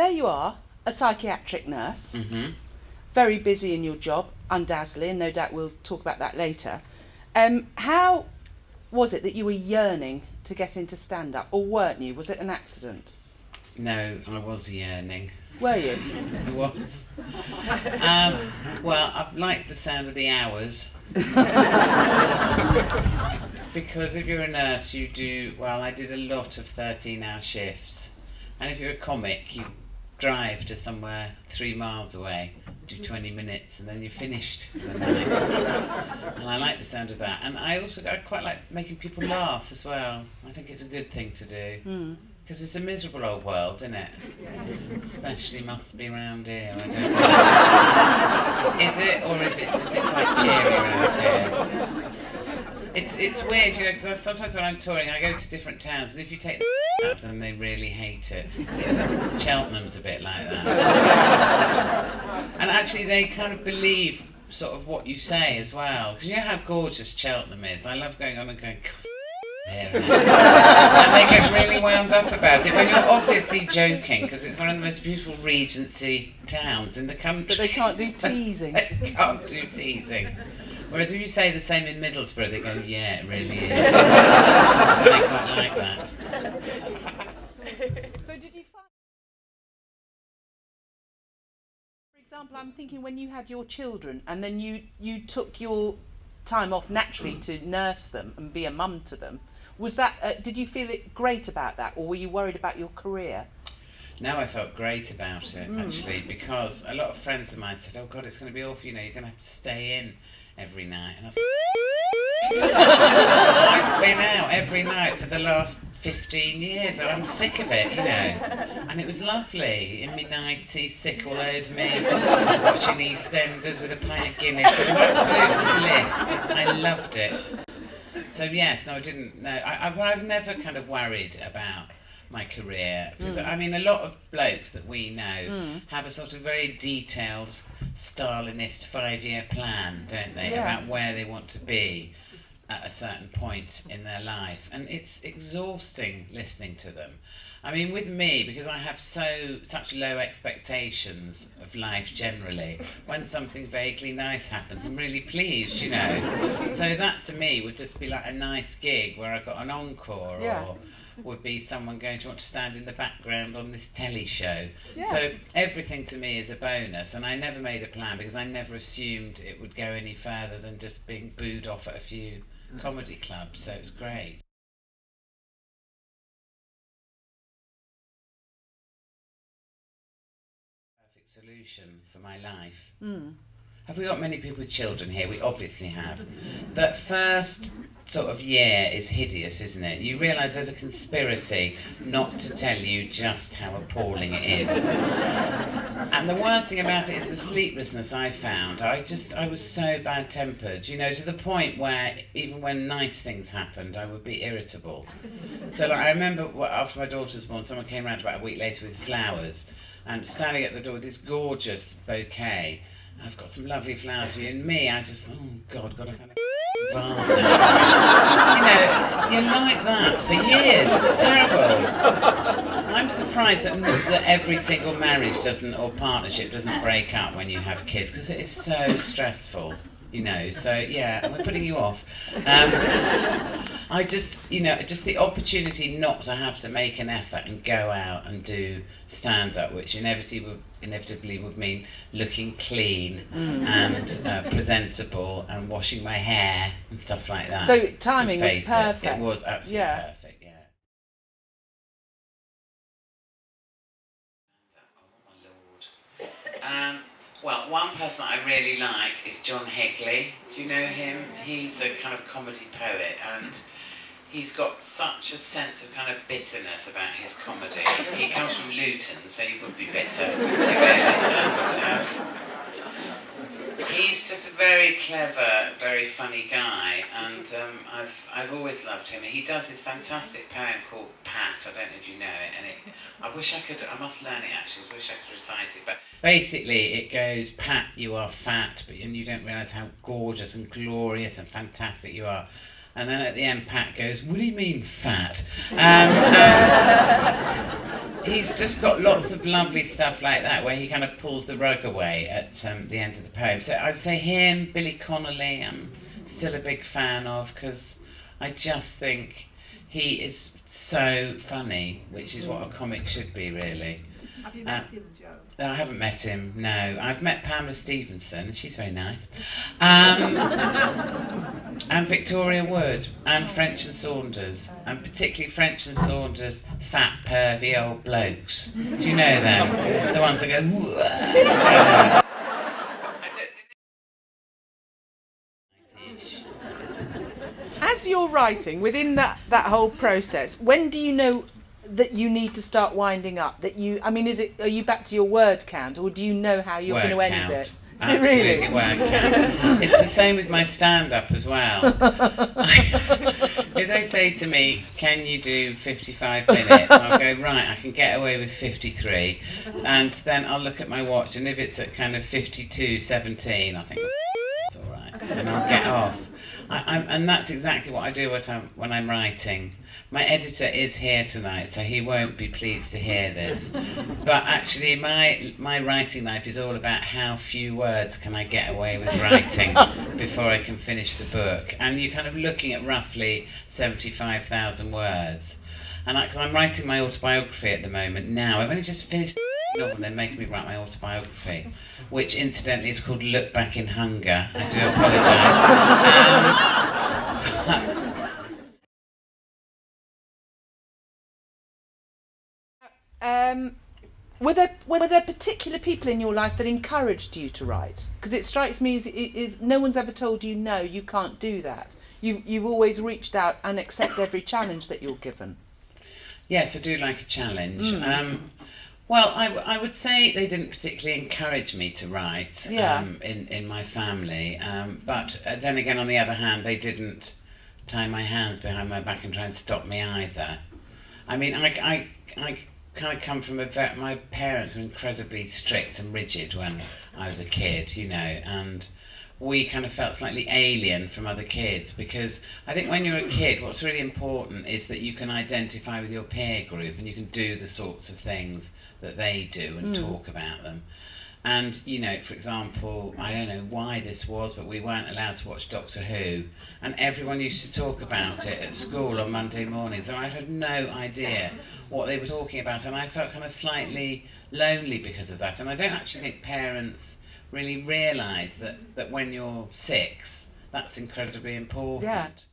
there you are, a psychiatric nurse, mm-hmm. very busy in your job, undoubtedly, and no doubt we'll talk about that later. How was it that you were yearning to get into stand-up, or weren't you? Was it an accident? No, I was yearning. Were you? I was. Well, I like the sound of the hours. Because if you're a nurse, you do, well, I did a lot of 13-hour shifts. And if you're a comic, you drive to somewhere 3 miles away, do 20 minutes, and then you're finished for the night. And I like the sound of that. And I also quite like making people laugh as well. I think it's a good thing to do. Mm. Because it's a miserable old world, isn't it? Yeah. Especially must be round here, I don't know. Is it, or is it quite cheery around here? It's weird, you know, because sometimes when I'm touring, I go to different towns, and if you take the out of them, they really hate it. Cheltenham's a bit like that. And actually, they kind of believe sort of what you say as well. Because you know how gorgeous Cheltenham is? I love going on and going, and they get really wound up about it when you're obviously joking, because it's one of the most beautiful Regency towns in the country. But they can't do teasing. They can't do teasing. Whereas if you say the same in Middlesbrough, they go, yeah, it really is. They quite like that. So did you find, for example, I'm thinking when you had your children and then you took your time off naturally to nurse them and be a mum to them, was that, did you feel it great about that, or were you worried about your career? No, I felt great about it, actually, because a lot of friends of mine said, oh God, it's going to be awful, you know, you're going to have to stay in every night. And I was like, I've been out every night for the last 15 years and I'm sick of it, you know. And it was lovely, in my 90s, sick all over me, watching EastEnders with a pint of Guinness. It was absolute bliss. I loved it. So yes, no, I didn't, no, I've never kind of worried about my career, because I mean, a lot of blokes that we know have a sort of very detailed Stalinist 5-year plan, don't they, about where they want to be at a certain point in their life, and it's exhausting listening to them. I mean, with me, because I have such low expectations of life generally, when something vaguely nice happens, I'm really pleased, you know. So that to me would just be like a nice gig where I got an encore, or would be someone going, do you want to stand in the background on this telly show? Yeah. So everything to me is a bonus, and I never made a plan because I never assumed it would go any further than just being booed off at a few comedy clubs, so it was great. Perfect solution for my life. Have we got many people with children here? We obviously have. That first sort of year is hideous, isn't it? You realise there's a conspiracy not to tell you just how appalling it is. And the worst thing about it is the sleeplessness I found. I was so bad-tempered, you know, to the point where even when nice things happened, I would be irritable. So like, I remember after my daughter was born, someone came around about a week later with flowers, and standing at the door with this gorgeous bouquet. I've got some lovely flowers for you, and me, I just, oh God, got a kind of vase now. You know, you're like that for years, it's terrible. I'm surprised that every single marriage doesn't, or partnership doesn't break up when you have kids, because it is so stressful, you know, so yeah, we're putting you off. I just, you know, just the opportunity not to have to make an effort and go out and do stand-up, which inevitably would mean looking clean and presentable and washing my hair and stuff like that. So timing was perfect. It was absolutely perfect, yeah. Oh my lord. Well, one person that I really like is John Hegley. Do you know him? He's a kind of comedy poet, and he's got such a sense of kind of bitterness about his comedy. He comes from Luton, so he would be bitter. He's just a very clever, very funny guy, and I've always loved him. He does this fantastic poem called Pat. I don't know if you know it, and I wish I could. I must learn it actually. So I wish I could recite it. But basically, it goes, Pat, you are fat, and you don't realise how gorgeous and glorious and fantastic you are. And then at the end, Pat goes, what do you mean, fat? He's just got lots of lovely stuff like that where he kind of pulls the rug away at the end of the poem. So I would say him, Billy Connolly, I'm still a big fan of, because I just think he is so funny, which is what a comic should be, really. Have you met him, Joe? I haven't met him, no. I've met Pamela Stevenson, she's very nice. And Victoria Wood, and French and Saunders, and particularly French and Saunders, fat, pervy old blokes. Do you know them? The ones that go, whoa. As you're writing, within that whole process, when do you know that you need to start winding up? That you, I mean, are you back to your word count, or do you know how you're going to end it? Absolutely, really? Word count. It's the same with my stand-up as well. If they say to me, "Can you do 55 minutes?" I'll go, "Right, I can get away with 53," and then I'll look at my watch, and if it's at kind of 52:17, I think it's all right, and I'll get off. And that's exactly what I do when I'm writing. My editor is here tonight, so he won't be pleased to hear this. But actually, my writing life is all about how few words can I get away with writing before I can finish the book. And you're kind of looking at roughly 75,000 words. And because I'm writing my autobiography at the moment now, I've only just finished the novel and they're making me write my autobiography, which incidentally is called Look Back in Hunger. I do apologise. Were there particular people in your life that encouraged you to write? Because it strikes me as no one's ever told you, no, you can't do that. You've always reached out and accept every challenge that you're given. Yes, I do like a challenge. Well, I would say they didn't particularly encourage me to write in my family. But then again, on the other hand, they didn't tie my hands behind my back and try and stop me either. I mean, I kind of come from my parents were incredibly strict and rigid when I was a kid, you know, and we kind of felt slightly alien from other kids, because I think when you're a kid, what's really important is that you can identify with your peer group and you can do the sorts of things that they do and talk about them. And, you know, for example, I don't know why this was, but we weren't allowed to watch Doctor Who, and everyone used to talk about it at school on Monday mornings, and I had no idea what they were talking about, and I felt kind of slightly lonely because of that. And I don't actually think parents really realise that when you're 6, that's incredibly important. Yeah.